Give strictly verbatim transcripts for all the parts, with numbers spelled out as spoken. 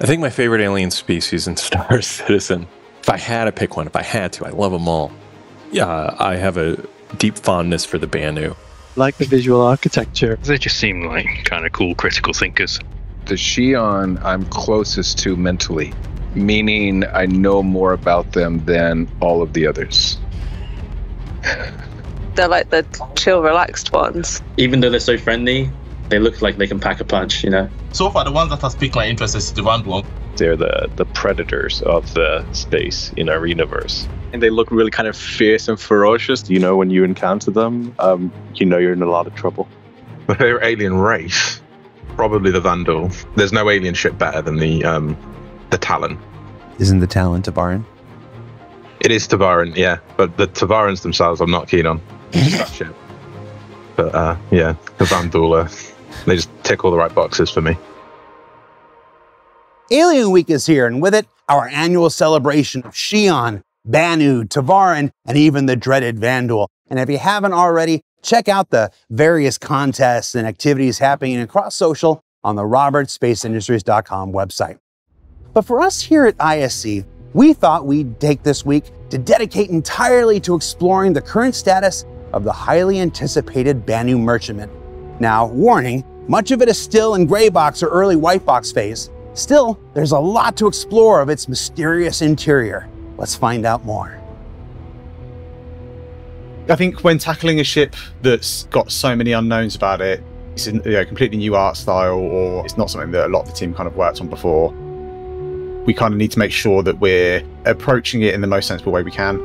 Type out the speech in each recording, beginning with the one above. I think my favorite alien species in Star Citizen, if I had to pick one, if I had to, I love them all. Yeah, uh, I have a deep fondness for the Banu. Like the visual architecture. They just seem like kind of cool critical thinkers. The Shion I'm closest to mentally, meaning I know more about them than all of the others. They're like the chill, relaxed ones. Even though they're so friendly, they look like they can pack a punch, you know? So far, the ones that has piqued my interest is the Vandalon. They're the, the predators of the space in our universe. And they look really kind of fierce and ferocious. You know, when you encounter them, um, you know you're in a lot of trouble. My favorite alien race, probably the Vandal. There's no alien ship better than the, um, the Talon. Isn't the Talon Tabaran? It is Tabaran, yeah. But the Tabarans themselves I'm not keen on. That ship. But, uh, yeah, the Vandal are... They just tick all the right boxes for me. Alien Week is here, and with it, our annual celebration of Shion, Banu, Tavaran, and even the dreaded Vandal. And if you haven't already, check out the various contests and activities happening across social on the robert space industries dot com website. But for us here at I S C, we thought we'd take this week to dedicate entirely to exploring the current status of the highly anticipated Banu Merchantman. Now, warning, much of it is still in gray box or early white box phase. Still, there's a lot to explore of its mysterious interior. Let's find out more. I think when tackling a ship that's got so many unknowns about it, it's a, you know, completely new art style, or it's not something that a lot of the team kind of worked on before, we kind of need to make sure that we're approaching it in the most sensible way we can.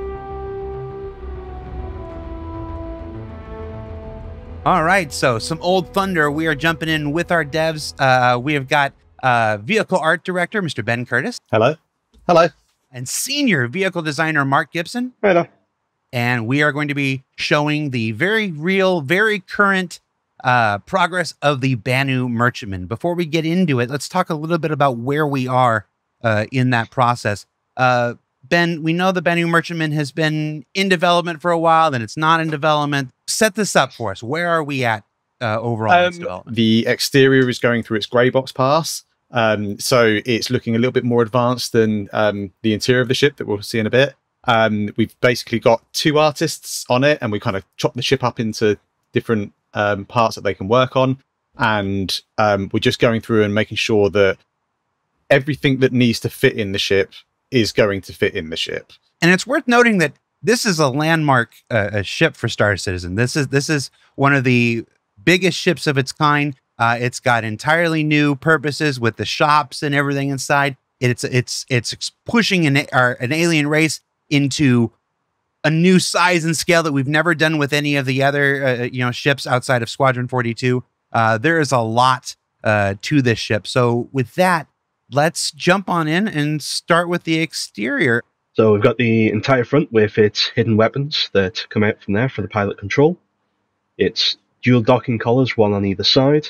All right, so some old thunder. We are jumping in with our devs. Uh, we have got uh, vehicle art director, Mister Ben Curtis. Hello. Hello. And senior vehicle designer, Mark Gibson. Hello. And we are going to be showing the very real, very current uh, progress of the Banu Merchantman. Before we get into it, let's talk a little bit about where we are uh, in that process. Uh, Ben, we know the Banu Merchantman has been in development for a while, then it's not in development. Set this up for us. Where are we at uh, overall? Um, the exterior is going through its grey box pass. Um, so it's looking a little bit more advanced than um, the interior of the ship that we'll see in a bit. Um, we've basically got two artists on it, and we kind of chop the ship up into different um, parts that they can work on. And um, we're just going through and making sure that everything that needs to fit in the ship is going to fit in the ship. And it's worth noting that this is a landmark uh, a ship for Star Citizen. This is this is one of the biggest ships of its kind. Uh, it's got entirely new purposes with the shops and everything inside. It's it's it's pushing an uh, an alien race into a new size and scale that we've never done with any of the other uh, you know ships outside of Squadron forty-two. Uh, there is a lot uh, to this ship. So with that, let's jump on in and start with the exterior. So we've got the entire front with its hidden weapons that come out from there for the pilot control. Its dual docking collars, one on either side.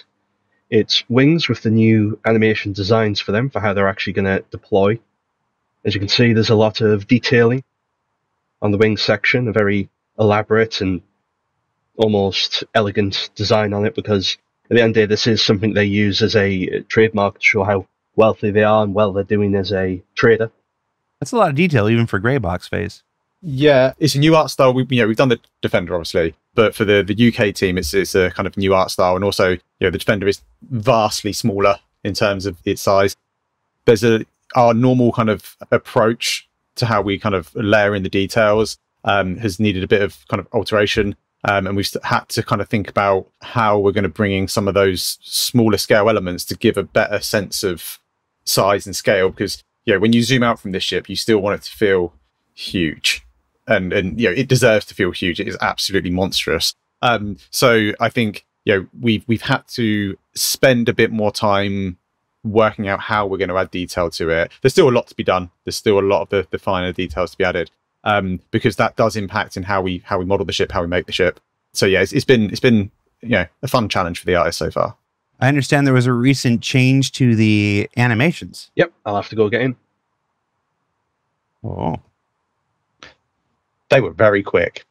Its wings with the new animation designs for them for how they're actually going to deploy. As you can see, there's a lot of detailing on the wing section, a very elaborate and almost elegant design on it, because at the end of the day, this is something they use as a trademark to show how wealthy they are and well they're doing as a trader. That's a lot of detail, even for grey box phase. Yeah, it's a new art style. We, you know, we've done the Defender, obviously, but for the the U K team, it's it's a kind of new art style, and also, you know, the Defender is vastly smaller in terms of its size. There's a our normal kind of approach to how we kind of layer in the details um, has needed a bit of kind of alteration, um, and we've had to kind of think about how we're going to bring in some of those smaller scale elements to give a better sense of size and scale, because. Yeah, when you zoom out from this ship, you still want it to feel huge, and and you know it deserves to feel huge. It is absolutely monstrous. Um, so I think you know we've we've had to spend a bit more time working out how we're going to add detail to it. There's still a lot to be done. There's still a lot of the, the finer details to be added, um, because that does impact in how we how we model the ship, how we make the ship. So yeah, it's, it's been it's been you know a fun challenge for the artist so far. I understand there was a recent change to the animations. Yep, I'll have to go get in. Oh. They were very quick.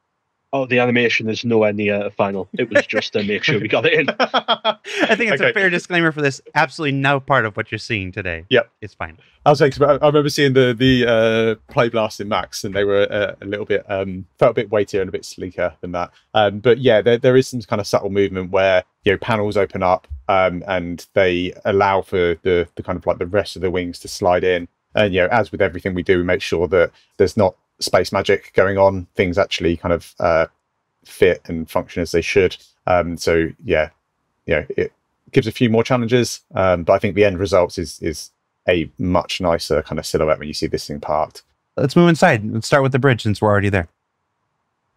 Oh, the animation is nowhere near final. It was just to make sure we got it in. I think it's okay. A fair disclaimer for this. Absolutely no part of what you're seeing today. Yep. It's fine. I was like, I remember seeing the the uh, Play Blast in Max, and they were uh, a little bit, um, felt a bit weightier and a bit sleeker than that. Um, but yeah, there, there is some kind of subtle movement where, you know, panels open up um, and they allow for the, the kind of like the rest of the wings to slide in. And, you know, as with everything we do, we make sure that there's not space magic going on. Things actually kind of uh fit and function as they should. Um so yeah, you know, it gives a few more challenges, um but I think the end result is is a much nicer kind of silhouette when you see this thing parked. Let's move inside. Let's start with the bridge since we're already there.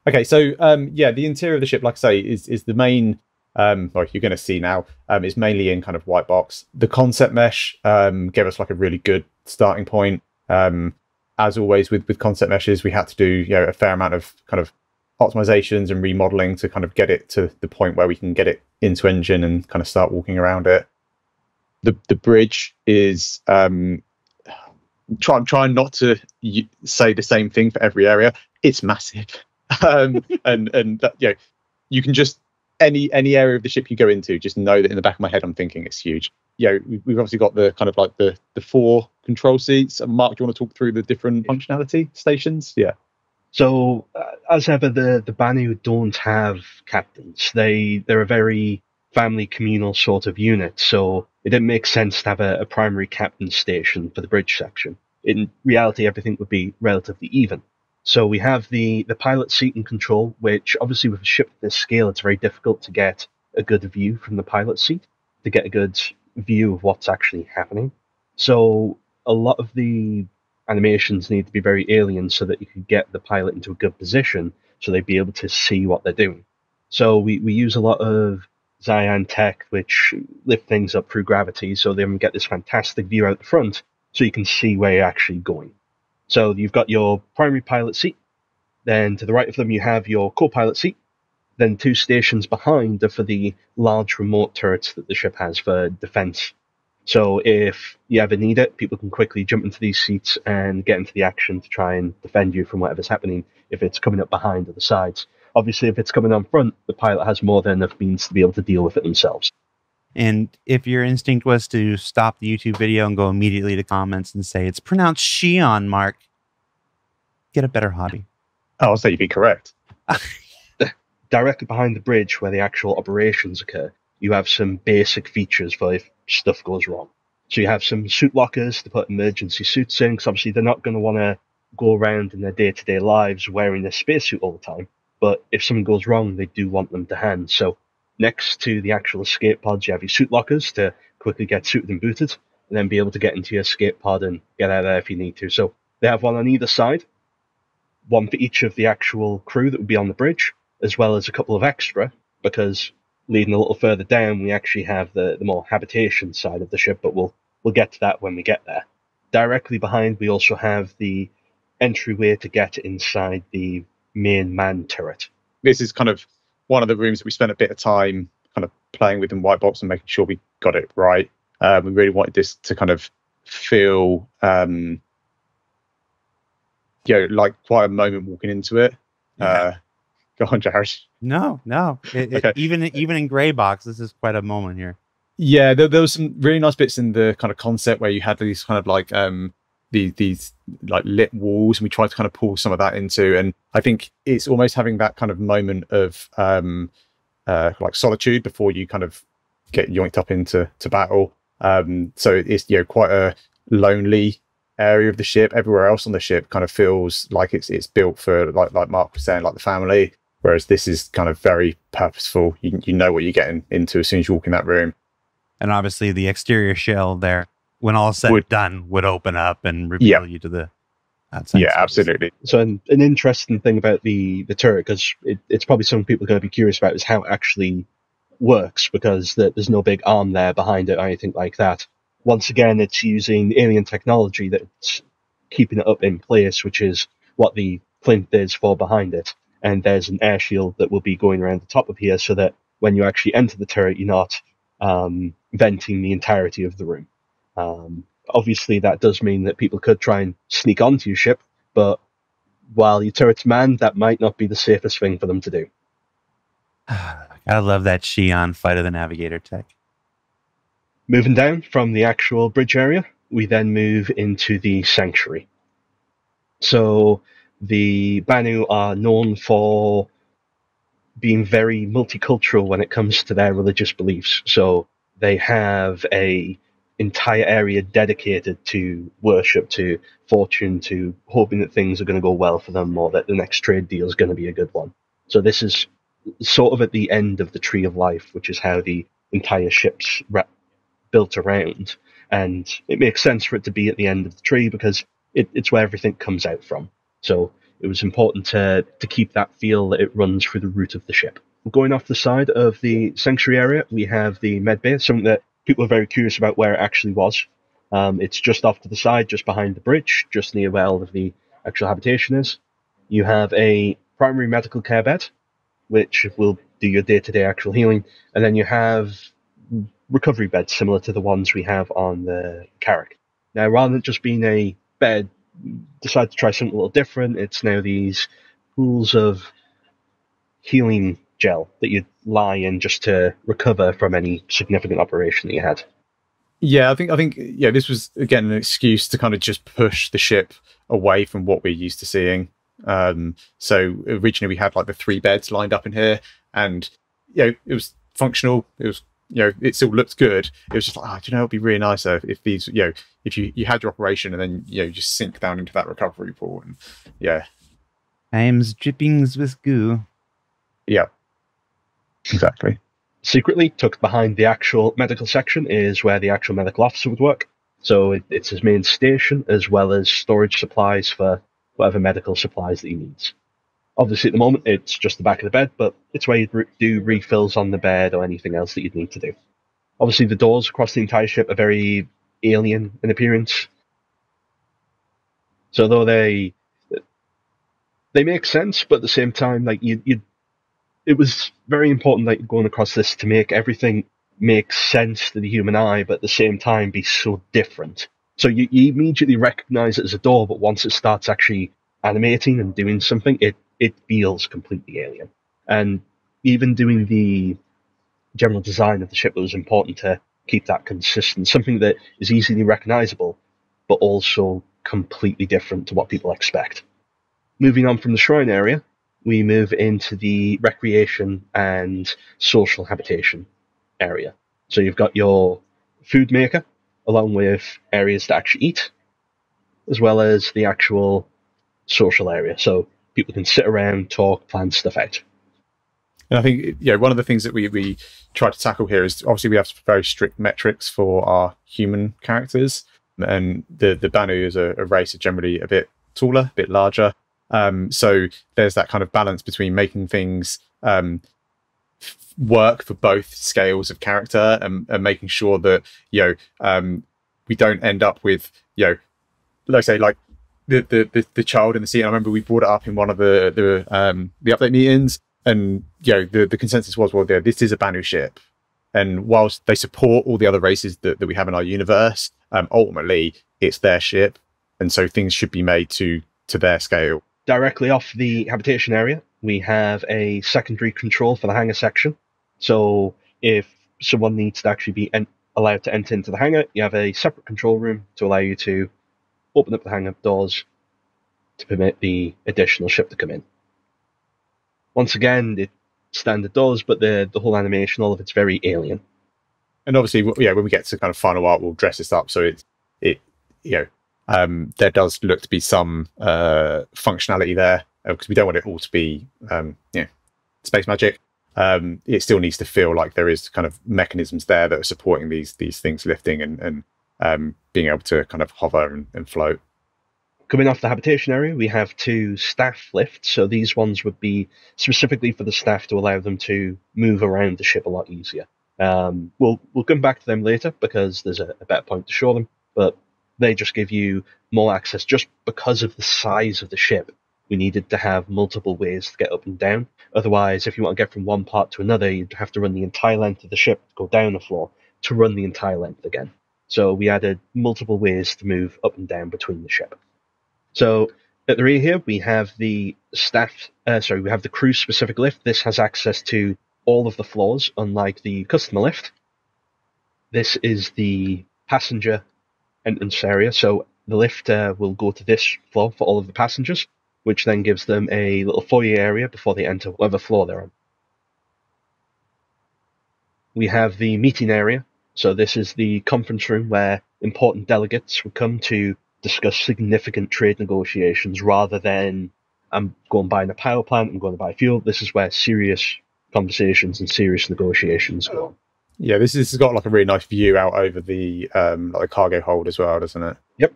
Okay, so um yeah, the interior of the ship, like I say, is is the main um like you're going to see now, um is mainly in kind of white box. The concept mesh um gave us like a really good starting point. um As always with, with concept meshes, we had to do, you know, a fair amount of kind of optimizations and remodeling to kind of get it to the point where we can get it into engine and kind of start walking around it. The the bridge is, um, try, I'm trying not to say the same thing for every area. It's massive. Um, and, and that, you know, you can just, any any area of the ship you go into, just know that in the back of my head, I'm thinking it's huge. Yeah, you know, we've obviously got the kind of like the the four control seats. Mark, do you want to talk through the different functionality stations? Yeah. So uh, as ever, the the Banu don't have captains. They they're a very family communal sort of unit. So it didn't make sense to have a, a primary captain station for the bridge section. In reality, everything would be relatively even. So we have the the pilot seat and control, which obviously with a ship at this scale, it's very difficult to get a good view from the pilot seat, to get a good view of what's actually happening. So a lot of the animations need to be very alien so that you can get the pilot into a good position so they'd be able to see what they're doing. So we, we use a lot of Zion tech, which lift things up through gravity so they get this fantastic view out the front so you can see where you're actually going. So you've got your primary pilot seat, then to the right of them you have your co-pilot seat, then two stations behind are for the large remote turrets that the ship has for defense. So if you ever need it, people can quickly jump into these seats and get into the action to try and defend you from whatever's happening if it's coming up behind or the sides. Obviously, if it's coming on front, the pilot has more than enough means to be able to deal with it themselves. And if your instinct was to stop the YouTube video and go immediately to comments and say, it's pronounced Sheon, Mark, get a better hobby. Oh, I'll say you'd be correct. Directly behind the bridge where the actual operations occur, you have some basic features for if stuff goes wrong. So you have some suit lockers to put emergency suits in, because obviously they're not going to want to go around in their day-to-day lives wearing their spacesuit all the time. But if something goes wrong, they do want them to hand. So next to the actual escape pods, you have your suit lockers to quickly get suited and booted, and then be able to get into your escape pod and get out of there if you need to. So they have one on either side, one for each of the actual crew that would be on the bridge, as well as a couple of extra, because leading a little further down, we actually have the, the more habitation side of the ship, but we'll, we'll get to that when we get there. Directly behind, we also have the entryway to get inside the main man turret. This is kind of one of the rooms that we spent a bit of time kind of playing with in White Box and making sure we got it right. Uh, we really wanted this to kind of feel, um, you know, like quite a moment walking into it. Yeah. Uh, go on, Jared. No, no. It, okay. it, even even in Grey Box, this is quite a moment here. Yeah, there, there was some really nice bits in the kind of concept where you had these kind of like um, these these like lit walls, and we tried to kind of pull some of that into. And I think it's almost having that kind of moment of um, uh, like solitude before you kind of get yoinked up into to battle. Um, so it's, you know, quite a lonely area of the ship. Everywhere else on the ship kind of feels like it's it's built for, like like Mark was saying, like the family. Whereas this is kind of very purposeful. You, you know what you're getting into as soon as you walk in that room. And obviously the exterior shell there, when all said and done, would open up and reveal yeah. you to the outside. Yeah, space. Absolutely. So an, an interesting thing about the, the turret, because it, it's probably something people are going to be curious about, is how it actually works, because the, there's no big arm there behind it or anything like that. Once again, it's using alien technology that's keeping it up in place, which is what the plinth is for behind it. And there's an air shield that will be going around the top of here so that when you actually enter the turret, you're not um, venting the entirety of the room. Um, obviously, that does mean that people could try and sneak onto your ship, but while your turret's manned, that might not be the safest thing for them to do. I love that Xi'an Flight of the Navigator tech. Moving down from the actual bridge area, we then move into the sanctuary. So the Banu are known for being very multicultural when it comes to their religious beliefs. So they have a entire area dedicated to worship, to fortune, to hoping that things are going to go well for them or that the next trade deal is going to be a good one. So this is sort of at the end of the Tree of Life, which is how the entire ship's built around. And it makes sense for it to be at the end of the tree because it, it's where everything comes out from. So it was important to, to keep that feel that it runs through the root of the ship. Going off the side of the sanctuary area, we have the med bay, something that people are very curious about where it actually was. Um, it's just off to the side, just behind the bridge, just near where all of the actual habitation is. You have a primary medical care bed, which will do your day-to-day actual healing. And then you have recovery beds, similar to the ones we have on the Carrack. Now, rather than just being a bed, decide to try something a little different. It's now these pools of healing gel that you lie in just to recover from any significant operation that you had. Yeah, I think I think yeah, this was again an excuse to kind of just push the ship away from what we're used to seeing. Um, so originally we had like the three beds lined up in here, and you know it was functional. It was you know it still looked good. It was just like, oh, do you know, it'd be really nice if, if these you know if you you had your operation and then you know you just sink down into that recovery pool and yeah. I am dripping with goo. Yeah. Exactly. Secretly, tucked behind the actual medical section is where the actual medical officer would work. So it, it's his main station, as well as storage supplies for whatever medical supplies that he needs. Obviously, at the moment, it's just the back of the bed, but it's where you'd re do refills on the bed or anything else that you'd need to do. Obviously, the doors across the entire ship are very alien in appearance. So though they they make sense, but at the same time, like you you'd it was very important, like, going across this to make everything make sense to the human eye, but at the same time be so different. So you, you immediately recognize it as a door, but once it starts actually animating and doing something, it, it feels completely alien. And even doing the general design of the ship, it was important to keep that consistent, something that is easily recognizable, but also completely different to what people expect. Moving on from the shrine area, we move into the recreation and social habitation area. So you've got your food maker, along with areas to actually eat, as well as the actual social area. So people can sit around, talk, plan stuff out. And I think yeah, one of the things that we, we try to tackle here is obviously we have very strict metrics for our human characters. And the, the Banu as a, a race are generally a bit taller, a bit larger. Um, so there's that kind of balance between making things um, work for both scales of character and, and making sure that, you know, um, we don't end up with, you know, like I say, like the, the, the, the child in the seat. And I remember we brought it up in one of the, the, um, the update meetings and, you know, the, the consensus was, well, yeah, this is a Banu ship. And whilst they support all the other races that, that we have in our universe, um, ultimately it's their ship. And so things should be made to, to their scale. Directly off the habitation area, we have a secondary control for the hangar section. So if someone needs to actually be allowed to enter into the hangar, you have a separate control room to allow you to open up the hangar doors to permit the additional ship to come in. Once again, the standard doors, but the, the whole animation, all of it's very alien. And obviously, yeah, when we get to kind of final art, we'll dress this up. So it's, it, you know, Um, there does look to be some uh, functionality there because we don't want it all to be um, yeah, space magic. Um, it still needs to feel like there is kind of mechanisms there that are supporting these these things lifting and, and um, being able to kind of hover and, and float. Coming off the habitation area, we have two staff lifts. So these ones would be specifically for the staff to allow them to move around the ship a lot easier. Um, we'll, we'll come back to them later because there's a, a better point to show them. But they just give you more access just because of the size of the ship. We needed to have multiple ways to get up and down. Otherwise, if you want to get from one part to another, you'd have to run the entire length of the ship to go down the floor to run the entire length again. So we added multiple ways to move up and down between the ship. So At the rear here, we have the staff, uh, sorry, we have the crew-specific lift. This has access to all of the floors, unlike the customer lift. This is the passenger entrance area, so the lift uh, will go to this floor for all of the passengers, which then gives them a little foyer area before they enter whatever floor they're on. We have the meeting area, so this is the conference room where important delegates would come to discuss significant trade negotiations rather than I'm going buying a power plant, I'm going to buy fuel. This is where serious conversations and serious negotiations go on. Yeah, this, this has got like a really nice view out over the um, like the cargo hold as well, doesn't it? Yep.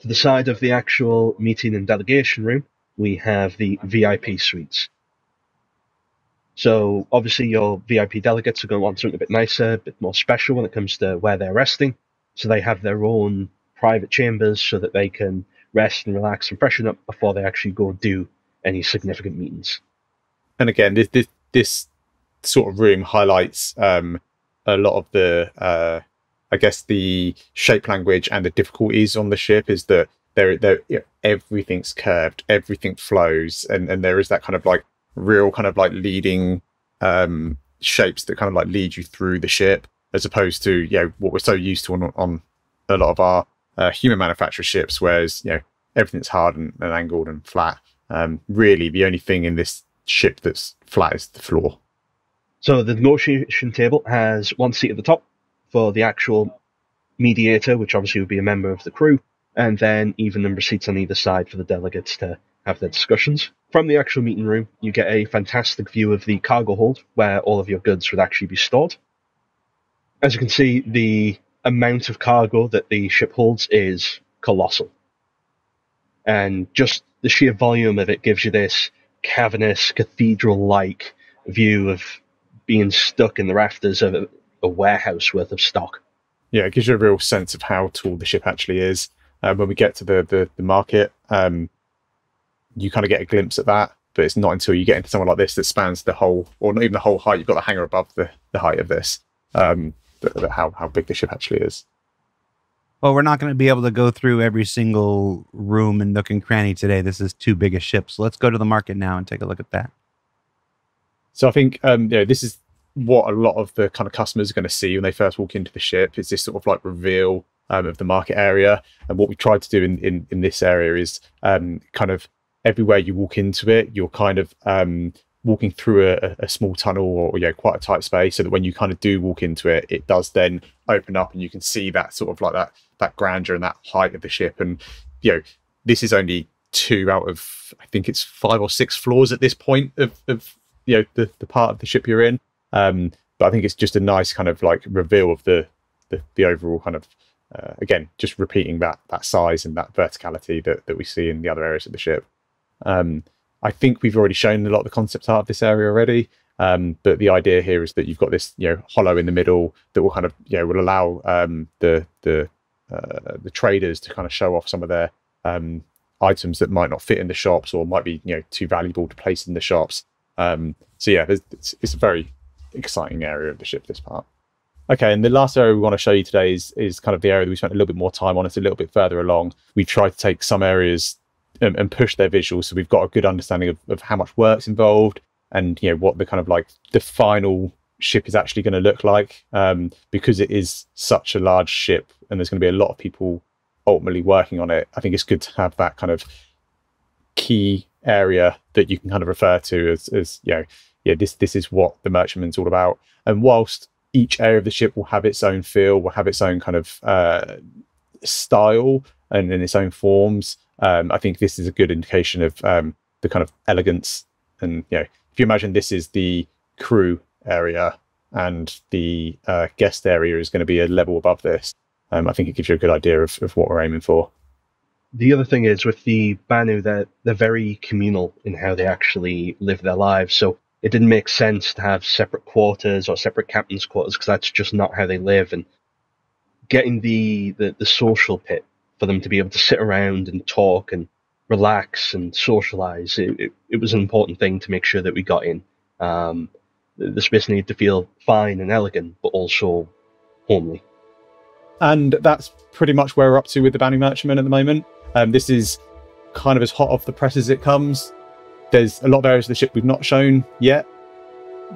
To the side of the actual meeting and delegation room, we have the V I P suites. So obviously your V I P delegates are going to want something a bit nicer, a bit more special when it comes to where they're resting. So they have their own private chambers so that they can rest and relax and freshen up before they actually go and do any significant meetings. And again, this this, this sort of room highlights um, a lot of the, uh, I guess, the shape language and the difficulties on the ship is that they're, they're, you know, everything's curved, everything flows, and, and there is that kind of like real kind of like leading um, shapes that kind of like lead you through the ship, as opposed to, you know, what we're so used to on, on a lot of our Uh, human manufacturer ships, whereas, you know, everything's hard and, and angled and flat. Um, really, the only thing in this ship that's flat is the floor. So the negotiation table has one seat at the top for the actual mediator, which obviously would be a member of the crew, and then even number seats on either side for the delegates to have their discussions. From the actual meeting room, you get a fantastic view of the cargo hold, where all of your goods would actually be stored. As you can see, the amount of cargo that the ship holds is colossal, and just the sheer volume of it gives you this cavernous cathedral-like view of being stuck in the rafters of a, a warehouse worth of stock. Yeah, it gives you a real sense of how tall the ship actually is. Uh, when we get to the the, the market, um, you kind of get a glimpse at that, but it's not until you get into somewhere like this that spans the whole, or not even the whole height. You've got the hangar above the the height of this. Um, How, how big the ship actually is. Well, we're not going to be able to go through every single room and nook and cranny today. This is too big a ship. So let's go to the market now and take a look at that. So I think um, you know, this is what a lot of the kind of customers are going to see when they first walk into the ship, is this sort of like reveal um, of the market area. And what we tried to do in, in, in this area is um, kind of everywhere you walk into it, you're kind of um, walking through a, a small tunnel or, you know, quite a tight space, so that when you kind of do walk into it, it does then open up and you can see that sort of like that that grandeur and that height of the ship. And, you know, this is only two out of, I think it's five or six floors at this point of, of you know, the, the part of the ship you're in. Um, but I think it's just a nice kind of like reveal of the the, the overall kind of, uh, again, just repeating that that size and that verticality that, that we see in the other areas of the ship. Um, I think we've already shown a lot of the concept art of this area already, um, but the idea here is that you've got this, you know, hollow in the middle that will kind of, you know, will allow um, the the uh, the traders to kind of show off some of their um, items that might not fit in the shops or might be, you know, too valuable to place in the shops. Um, so yeah, it's, it's a very exciting area of the ship, this part. Okay, and the last area we want to show you today is is kind of the area that we spent a little bit more time on. It's a little bit further along. We tried to take some areas and push their visuals, so we've got a good understanding of, of how much work's involved and, you know, what the kind of like the final ship is actually going to look like, um, because it is such a large ship and there's going to be a lot of people ultimately working on it. I think it's good to have that kind of key area that you can kind of refer to as, as you know, yeah, this this is what the Merchantman's all about. And whilst each area of the ship will have its own feel, will have its own kind of uh, style and in its own forms, Um, I think this is a good indication of um, the kind of elegance. And, you know, if you imagine this is the crew area and the uh, guest area is going to be a level above this, um, I think it gives you a good idea of, of what we're aiming for. The other thing is with the Banu, they're, they're very communal in how they actually live their lives. So it didn't make sense to have separate quarters or separate captain's quarters, because that's just not how they live. And getting the, the, the social pit for them to be able to sit around and talk and relax and socialize, It, it, it was an important thing to make sure that we got in. Um, the space needed to feel fine and elegant, but also homely. And that's pretty much where we're up to with the Banu Merchantman at the moment. Um, this is kind of as hot off the press as it comes. There's a lot of areas of the ship we've not shown yet.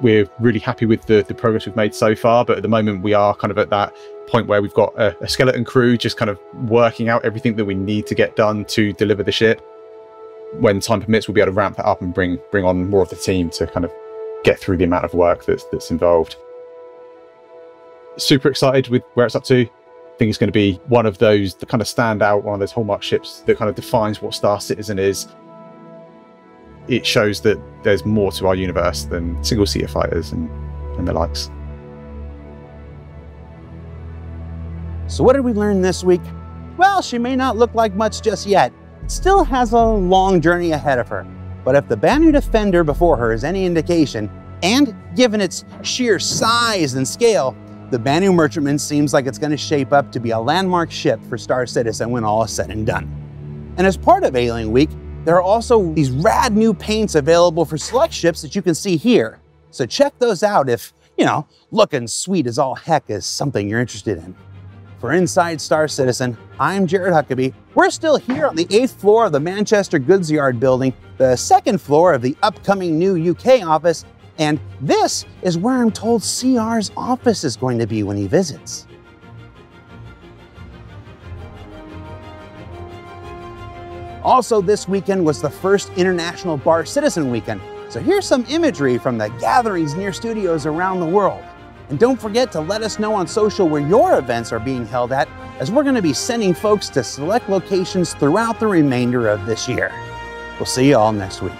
We're really happy with the, the progress we've made so far, but at the moment we are kind of at that point where we've got a, a skeleton crew just kind of working out everything that we need to get done to deliver the ship. When time permits, we'll be able to ramp that up and bring bring on more of the team to kind of get through the amount of work that's that's involved. Super excited with where it's up to. I think it's going to be one of those that kind of stand out, one of those hallmark ships that kind of defines what Star Citizen is. It shows that there's more to our universe than single-seater fighters and, and the likes. So what did we learn this week? Well, she may not look like much just yet. Still has a long journey ahead of her. But if the Banu Defender before her is any indication, and given its sheer size and scale, the Banu Merchantman seems like it's going to shape up to be a landmark ship for Star Citizen when all is said and done. And as part of Alien Week, there are also these rad new paints available for select ships that you can see here. So check those out if, you know, looking sweet as all heck is something you're interested in. For Inside Star Citizen, I'm Jared Huckabee. We're still here on the eighth floor of the Manchester Goods Yard building, the second floor of the upcoming new U K office, and this is where I'm told C R's office is going to be when he visits. Also this weekend was the first International Bar Citizen weekend, so here's some imagery from the gatherings near studios around the world. And don't forget to let us know on social where your events are being held at, as we're going to be sending folks to select locations throughout the remainder of this year. We'll see you all next week.